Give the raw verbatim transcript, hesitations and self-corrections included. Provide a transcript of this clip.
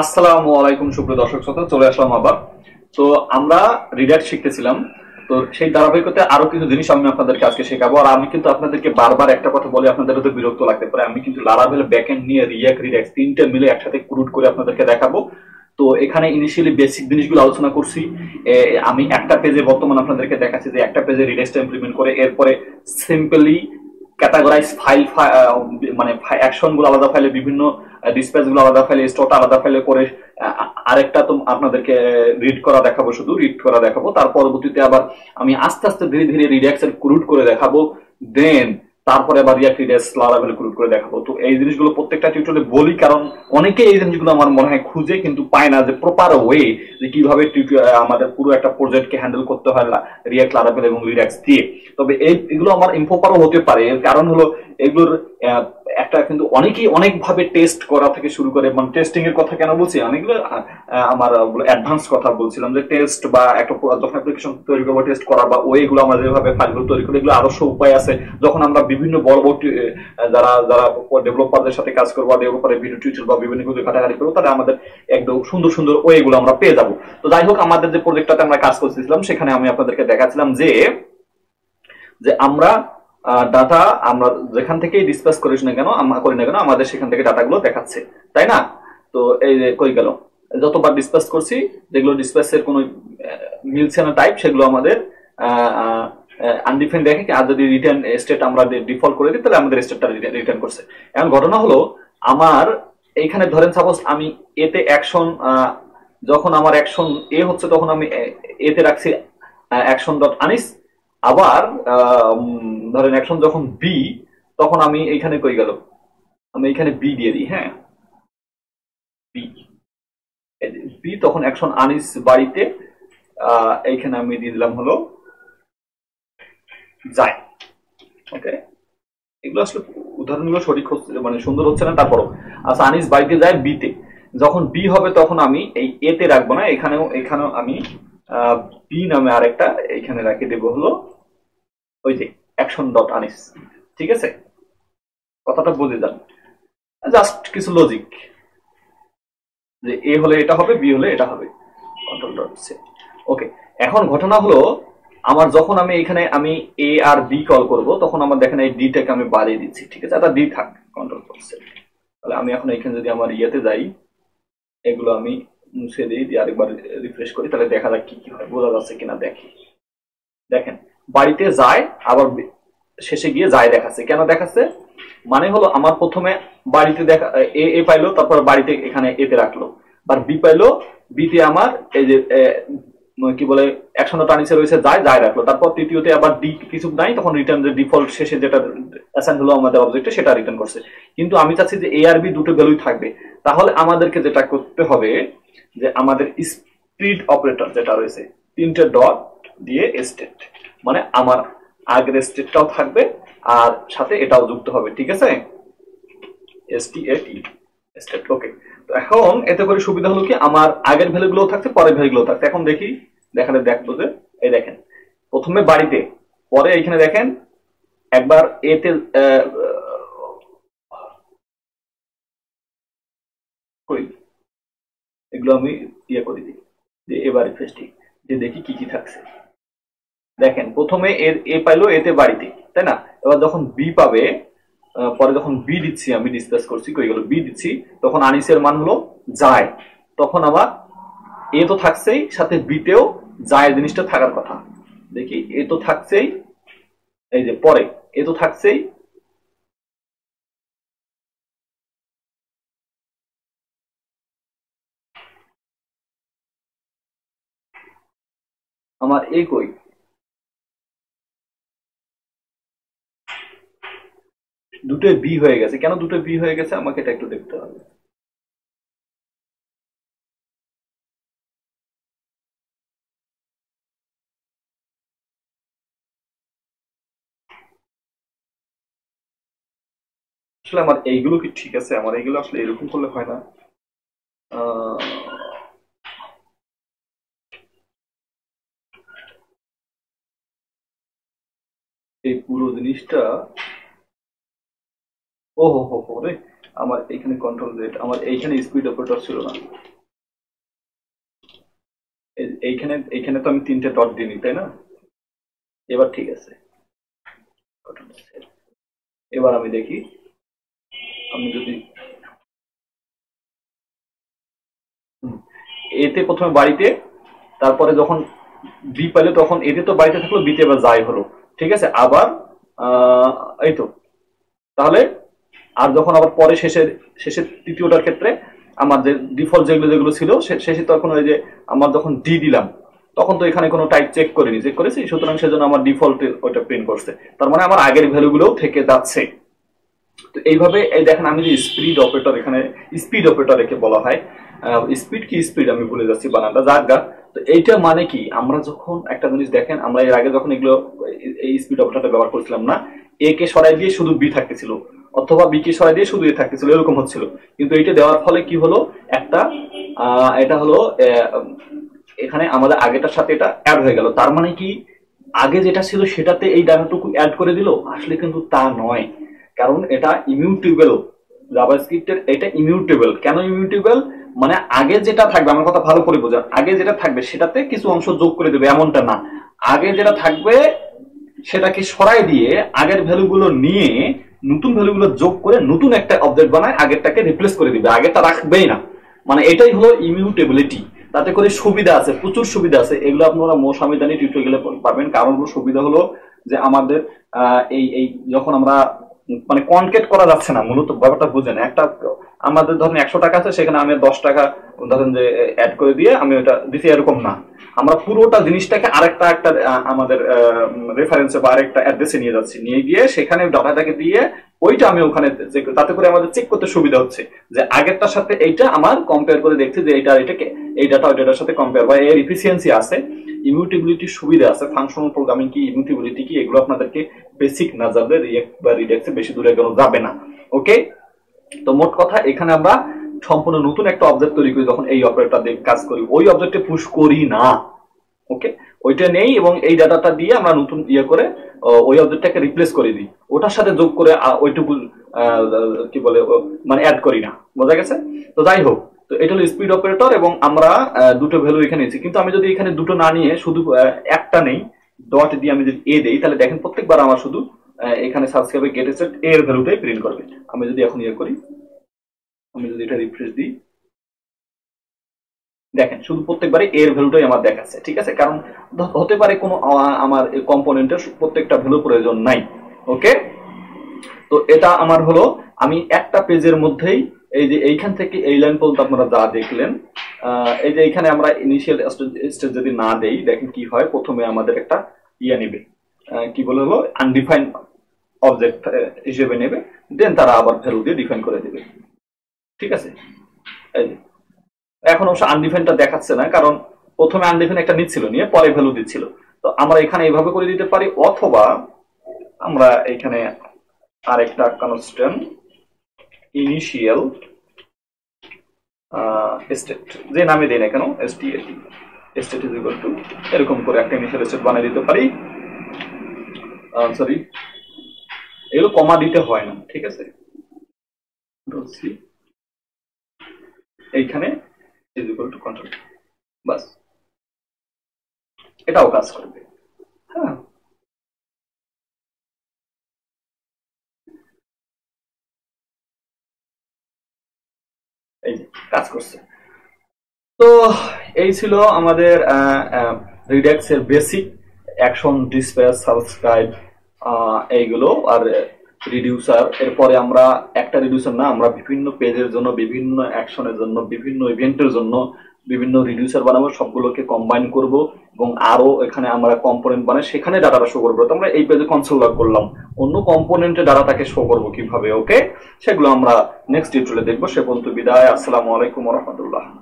আসসালামু আলাইকুম সুপ্রিয় দর্শক শ্রোতা, চলে আসলাম আবার। তো আমরা রিডাক্ট শিখতেছিলাম, তো সেই ধারাবাহিকতায় আরো কিছু জিনিস আমি আপনাদেরকে আজকে শেখাবো। আর আমি কিন্তু আপনাদেরকে বারবার একটা কথা বলি, আপনাদের হয়তো বিরক্ত লাগতে পারে, আমি কিন্তু লারাভেল ব্যাকএন্ড নিয়ে রিয়াক্ট রিডাক্স তিনটা মিলে একসাথে ক্রুড করে আপনাদেরকে দেখাবো। তো এখানে ইনিশিয়ালি বেসিক জিনিসগুলো আলোচনা করছি, আমি একটা পেজে বর্তমানে আপনাদেরকে দেখাচ্ছি যে একটা পেজে রিডাক্সটা ইমপ্লিমেন্ট করে এরপরে সিম্পলি ক্যাটাগরাইজ ফাইল, মানে অ্যাকশনগুলো আলাদা ফাইলে, বিভিন্ন ডিসপ্যাচগুলো আলাদা ফাইলে, স্টোরটা আলাদা ফাইলে করে আরেকটা তো আপনাদেরকে রিড করা দেখাবো, শুধু রিড করা দেখাবো। তার পরবর্তীতে আবার আমি আস্তে আস্তে ধীরে ধীরে রিডাক্স এর ক্রুড করে দেখাবো, দেন তারপরে আবার রিডাক্স রিডাক্স লারাভেল ক্রুড করে দেখাবো। তো এই জিনিসগুলো প্রত্যেকটা টিউটোরিয়ালে বলি, কারণ অনেকে এই জিনিসগুলো আমার মনে হয় খুঁজে কিন্তু পায় না যে প্রপার ওয়ে যে কিভাবে আমাদের পুরো একটা প্রজেক্টকে হ্যান্ডেল করতে হয় রিডাক্স লারাভেল এবং রিডাক্স দিয়ে। তবে এই এগুলো আমার ইম্পোপারও হতে পারে, এর কারণ হলো এগুলোর একটা কিন্তু অনেকেই অনেকভাবে টেস্ট করা থেকে শুরু করে, মানে টেস্টিং এর কথা কেন বলছি, অনেকগুলো আমার অ্যাডভান্স কথা বলছিলাম যে টেস্ট বা একটা যখন অ্যাপ্লিকেশন তৈরি করবো টেস্ট করা বা ওই এগুলো আমরা যেভাবে ফাইলগুলো তৈরি করি এগুলো আরো সব উপায় আছে। যখন আমরা বিভিন্ন বড় বড় যারা যারা ডেভেলপারদের সাথে কাজ করবো, ডেভেলপারের বিভিন্ন টিউটোরিয়াল বা বিভিন্ন কিছু ঘাটাঘাটি করবো, তাহলে আমাদের একদম সুন্দর সুন্দর ওই এগুলো আমরা পেয়ে যাবো। তো যাই হোক, আমাদের যে প্রজেক্টটাতে আমরা কাজ করতেছিলাম সেখানে আমি আপনাদেরকে দেখাচ্ছিলাম যে যে আমরা ডাটা আমরা যেখান থেকে ডিসপ্যাচ করিস না কেন করি না কেন আমাদের সেখান থেকে ডাটাগুলো দেখাচ্ছে, তাই না? তো এই যে কই গেল, যতবার ডিসপ্যাচ করছি যেগুলো ডিসপ্যাচের কোনো মিলছে না টাইপ সেগুলো আমাদের আনডিফাইন্ড দেখে, আর যদি রিটার্ন স্টেট আমরা ডিফল্ট করে দিই তাহলে আমাদের স্টেটটা রিটার্ন করছে। এখন ঘটনা হলো আমার এইখানে ধরেন সাপোজ আমি এতে অ্যাকশন, যখন আমার অ্যাকশন এ হচ্ছে তখন আমি এতে রাখছি অ্যাকশন ডট আনিস, আবার ধরেন অ্যাকশন যখন বি তখন আমি এইখানে কই গেল, আমি এখানে বি দিয়ে দিই, হ্যাঁ বি বি তখন অ্যাকশন আনিস বাড়িতে, এইখানে আমি দিয়ে দিলাম হলো যায়। ওকে, এগুলো আসলে উদাহরণগুলো সঠিক হচ্ছে মানে সুন্দর হচ্ছে না, তারপরও আচ্ছা আনিস বাড়িতে যায় বিতে, যখন বি হবে তখন আমি এই এতে রাখবো না, এখানেও এখানেও আমি বি নামে আরেকটা এইখানে রাখি দেবো হলো ওই যে অ্যাকশন ডট আনিস। ঠিক আছে, কথাটা বুঝে যান, জাস্ট কিছু লজিক যে এ হলে এটা হবে, বি হলে এটা হবে, কন্ট্রোল ডট সি। ওকে, এখন ঘটনা হলো আমার যখন আমি এখানে আমি এ আর বি কল করব তখন আমার দেখেন এই ডিটাকে আমি বাড়িয়ে দিচ্ছি, ঠিক আছে, এটা ডি থাক, কন্ট্রোল ডট সি। তাহলে আমি এখন এখানে যদি আমার ইয়েতে যাই এগুলো আমি মুছে দিই, দিয়ে আরেকবার রিফ্রেশ করি, তাহলে দেখা যাক কি কি হয়, বোঝা যাচ্ছে কিনা দেখি। দেখেন বাড়িতে যায় আবার শেষে গিয়ে যায় দেখাচ্ছে, কেন দেখাচ্ছে মানে হলো আমার প্রথমে বাড়িতে দেখা এ এ পাইলো, তারপর বাড়িতে এখানে এতে রাখলো, আর বি পাইলো, বিতে আমার এই যে কি বলে অ্যাকশন টানিসে রয়েছে যায়, যায় রাখলো, তারপর তৃতীয়তে আবার ডি কিছু নাই, তখন রিটার্ন যে ডিফল্ট শেষে যেটা অ্যাসাইন হলো আমাদের অবজেক্টে সেটা রিটার্ন করছে। কিন্তু আমি চাচ্ছি যে এ আর বি দুটো ভ্যালুই থাকবে, তাহলে আমাদেরকে যেটা করতে হবে যে আমাদের স্প্লিট অপারেটর যেটা রয়েছে তিনটে ডট দিয়ে স্টেট, মানে আমার আগের স্টেটটাও থাকবে আর সাথে এটাও যুক্ত হবে, ঠিক আছে, এসটিএটি স্টেট। ওকে, তো এখন এতে করে সুবিধা হলো কি আমার আগের ভ্যালুগুলো থাকছে, পরের ভ্যালুগুলো থাকছে। এখন দেখি দেখালে দেখবো যে এই দেখেন প্রথমে বাড়িতে, পরে এইখানে দেখেন একবার এতে এগুলো আমি ইয়ে করে দিই, যে এবার ফেস্টিং যে দেখি কি কি থাকছে। দেখেন প্রথমে এর এ পাইলো এতে বাড়িতে, তাই না? এবার যখন বি পাবে, পরে যখন বি দিচ্ছি আমি ডিসপ্যাচ করছি কই গেল বি দিচ্ছি, তখন আনিসের মান হলো যায়, তখন আবার এ তো থাকছেই সাথে বিতেও যায় জিনিসটা থাকার কথা, দেখি এ তো থাকছেই, এই যে পরে এ তো থাকছেই, আমার এ কই দুটো বি হয়ে গেছে, কেন দুটো বি হয়ে গেছে আমাকে এটা একটু দেখতে হবে। আসলে আমার এইগুলো কি ঠিক আছে, আমার এইগুলো আসলে এরকম করলে হয় না। আহ এই পুরো জিনিসটা, ও হো হো রে আমার এখানে কন্ট্রোল জেড, আমার এইখানে স্কুইড অপারেটর ছিল না, এইখানে এইখানে তো আমি তিনটে ডট দিইনি, তাই না? এবার ঠিক আছে, এবার আমি দেখি আমি যদি এতে প্রথমে বাড়িতে, তারপরে যখন বি পেলে তখন এতে তো বাড়িতে থাকলো, বিতে এবার যাই হলো, ঠিক আছে? আবার এই তো, তাহলে আর যখন আবার পরে শেষের শেষের তৃতীয়টার ক্ষেত্রে আমার যে ডিফল্ট যেগুলো যেগুলো ছিল শেষে তখন ওই যে আমার যখন ডি দিলাম তখন তো এখানে কোনো টাইপ চেক করিনি, চেক করেছি, সুতরাং সেজন্য আমার ডিফল্ট ওইটা প্রিন্ট করছে, তার মানে আমার আগের ভ্যালুগুলোও থেকে যাচ্ছে। তো এইভাবে এই দেখেন আমি যে স্পিড অপারেটর, এখানে স্পিড অপারেটর একে বলা হয়, স্পিড কি স্পিড আমি বলে যাচ্ছি বানানটা, জাগা। তো এইটা মানে কি, আমরা যখন একটা জিনিস দেখেন আমরা এর আগে যখন এগুলো এই স্পিড অপারেটরটা ব্যবহার করছিলাম না, এ কে সরাই দিয়ে শুধু বি থাকতেছিল, অথবা বি কে সরাই দিয়ে শুধু এ থাকতেছিল, এরকম হচ্ছিল। কিন্তু এইটা দেওয়ার ফলে কি হলো, একটা এটা হলো এখানে আমাদের আগেটার সাথে এটা অ্যাড হয়ে গেল, তার মানে কি আগে যেটা ছিল সেটাতে এই ডাটাটুকু অ্যাড করে দিল? আসলে কিন্তু তা নয়, কারণ এটা ইমিউটেবল, জাভাস্ক্রিপ্টের এটা ইমিউটেবল। কেন ইমিউটেবল? মানে আগে যেটা থাকবে, আমার কথা ভালো করে বোঝান, আগে যেটা থাকবে সেটাতে কিছু অংশ যোগ করে দেবে এমনটা না, আগে যেটা থাকবে সেটাকে সরাই দিয়ে আগের ভ্যালুগুলো নিয়ে নতুন ভ্যালুগুলো যোগ করে নতুন একটা অবজেক্ট বানায় আগেরটাকে রিপ্লেস করে দিবে, আগেরটা রাখবেই না। মানে এটাই হলো ইমিউটেবিলিটি, তাতে করে সুবিধা আছে, প্রচুর সুবিধা আছে, এগুলো আপনারা মোট সামিদানি টিউটোরিয়ালে পাবেন। কারণ সুবিধা হলো যে আমাদের এই এই যখন আমরা মানে কনকেট করা যাচ্ছে না, মূলত ব্যাপারটা বুঝেন, একটা আমাদের ধরেন একশো টাকা আছে, সেখানে আমি দশ টাকা ধরেন যে অ্যাড করে দিয়ে আমি ওটা দিচ্ছি, এরকম না, আমরা পুরোটা জিনিসটাকে আরেকটা একটা আমাদের রেফারেন্সে বা আরেকটা অ্যাড্রেসে নিয়ে যাচ্ছি, নিয়ে গিয়ে সেখানে ডাটাটাকে দিয়ে ওইটা আমি ওখানে, তাতে করে আমাদের চেক করতে সুবিধা হচ্ছে যে আগেরটার সাথে এইটা আমার কম্পেয়ার করে দেখছি যে এইটা এটাকে এই ডাটা ওই ডাটার সাথে কম্পেয়ার, বা এর ইফিসিয়েন্সি আছে, ইমিউটেবিলিটির সুবিধা আছে। ফাংশনাল প্রোগ্রামিং কি, ইমিউটেবিলিটি কি, এগুলো আপনাদেরকে বেসিক না যাবে, রিয়েক্ট বা রিডাক্সে বেশি দূরে গেল যাবে না। ওকে, তো মোট কথা এখানে আমরা সম্পূর্ণ নতুন একটা অবজেক্ট তৈরি করি, যখন এই অপারেটরটা দিয়ে কাজ করি, ওই অবজেক্টে পুশ করি না, ওকে, ওইটা নেই, এবং এই ডাটাটা দিয়ে আমরা নতুন ইয়ে করে ওই অবজেক্টটাকে রিপ্লেস করে দিই, ওটার সাথে যোগ করে ওইটুকু কি বলে মানে অ্যাড করি না, বোঝা গেছে? তো যাই হোক, তো এটা হলো স্পিড অপারেটর, এবং আমরা দুটো ভ্যালু এখানে নিয়েছি। কিন্তু আমি যদি এখানে দুটো না নিয়ে শুধু একটা নেই, ডট দিয়ে আমি যদি এ দেই, তাহলে দেখেন প্রত্যেকবার আমার শুধু এখানে সাবস্ক্রাইবে গেট সেট এর ভ্যালুটাই প্রিন্ট করবে। আমি যদি এখন ইয়ে করি, আমি যদি এটা রিফ্রেশ দিই, দেখেন শুধু প্রত্যেকবারে এর ভ্যালুটাই আমার দেখাচ্ছে, ঠিক আছে? কারণ হতে পারে কোনো আমার কম্পোনেন্টের প্রত্যেকটা ভ্যালু প্রয়োজন নাই। ওকে, তো এটা আমার হলো, আমি একটা পেজের মধ্যেই এই যে এইখান থেকে এই লাইন পর্যন্ত আপনারা যা দেখলেন, এই যে এইখানে আমরা ইনিশিয়াল স্টেজ যদি না দেই, দেখেন কি হয়, প্রথমে আমাদের একটা ইয়ে নেবে, কি বলে হলো আনডিফাইন্ড অবজেক্ট হিসেবে নেবে, দেন তারা আবার ভ্যালু দিয়ে ডিফাইন করে দেবে, ঠিক আছে? এই যে এখন অবশ্য আনডিফাইনটা দেখাচ্ছে না, কারণ প্রথমে আনডিফাইন একটা নিচ্ছিল, নিয়ে পরে ভ্যালু দিচ্ছিল। তো আমরা এখানে এইভাবে করে দিতে পারি, অথবা আমরা এখানে আরেকটা কনস্ট্যান্ট ইনিশিয়াল স্টেট যে নামে দেয় না কেন, এসটিএট স্টেট ইজ ইকুয়াল টু এরকম করে একটা ইনিশিয়াল স্টেট বানিয়ে দিতে পারি। সরি, এগুলো কমা দিতে হয় না, ঠিক আছে? এইখানে ইজ ইকুয়াল টু কন্ট্রোল, বাস, এটাও কাজ করবে। হ্যাঁ, এই যে কাজ করছে। তো এই ছিল আমাদের রিডাক্স এর বেসিক অ্যাকশন, ডিসপ্যাচ, সাবস্ক্রাইব, এইগুলো আর রিডিউসার। এরপরে আমরা একটা রিডিউসার না, আমরা বিভিন্ন পেজের জন্য, বিভিন্ন অ্যাকশনের জন্য, বিভিন্ন ইভেন্টের জন্য বিভিন্ন রিডিউসার বানাবো, সবগুলোকে কম্বাইন করব, এবং আরও এখানে আমরা কম্পোনেন্ট বানাই, সেখানে ডাটাটা শো করবো। তো আমরা এই পেজে কনসোল লগ করলাম, অন্য কম্পোনেন্টে ডাটাটাকে শো করবো কিভাবে, ওকে, সেগুলো আমরা নেক্সট টিউটোরিয়ালে দেখবো। সে পর্যন্ত বিদায়, আসসালামু আলাইকুম ওয়া রাহমাতুল্লাহ।